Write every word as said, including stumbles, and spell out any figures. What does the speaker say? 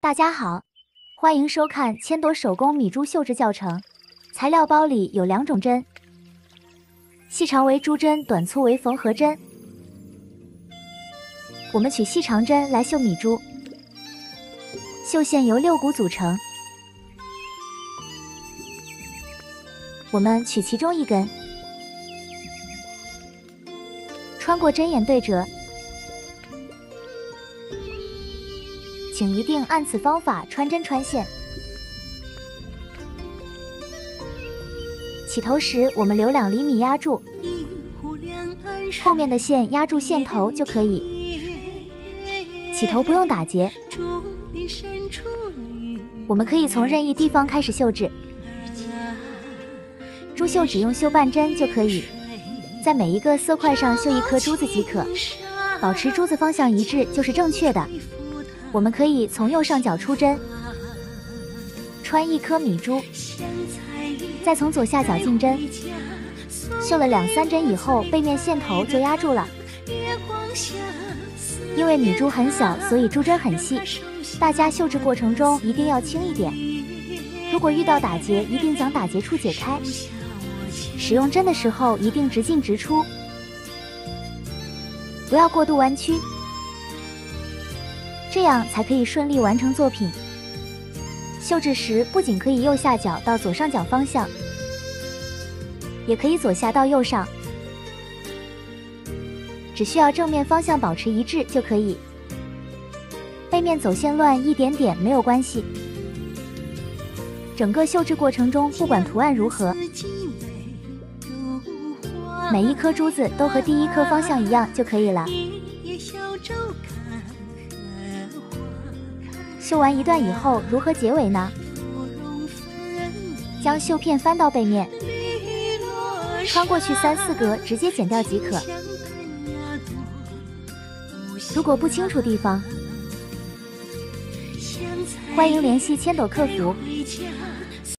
大家好，欢迎收看千朵手工米珠绣制教程。材料包里有两种针，细长为珠针，短粗为缝合针。我们取细长针来绣米珠，绣线由六股组成。我们取其中一根，穿过针眼对折。 请一定按此方法穿针穿线。起头时，我们留两厘米压住，后面的线压住线头就可以。起头不用打结。我们可以从任意地方开始绣制。珠绣只用绣半针就可以，在每一个色块上绣一颗珠子即可，保持珠子方向一致就是正确的。 我们可以从右上角出针，穿一颗米珠，再从左下角进针。绣了两三针以后，背面线头就压住了。因为米珠很小，所以珠针很细，大家绣制过程中一定要轻一点。如果遇到打结，一定将打结处解开。使用针的时候一定直进直出，不要过度弯曲。 这样才可以顺利完成作品。绣制时不仅可以右下角到左上角方向，也可以左下到右上，只需要正面方向保持一致就可以。背面走线乱一点点没有关系。整个绣制过程中，不管图案如何，每一颗珠子都和第一颗方向一样就可以了。 绣完一段以后，如何结尾呢？将绣片翻到背面，穿过去三四格，直接剪掉即可。如果不清楚地方，欢迎联系千朵客服。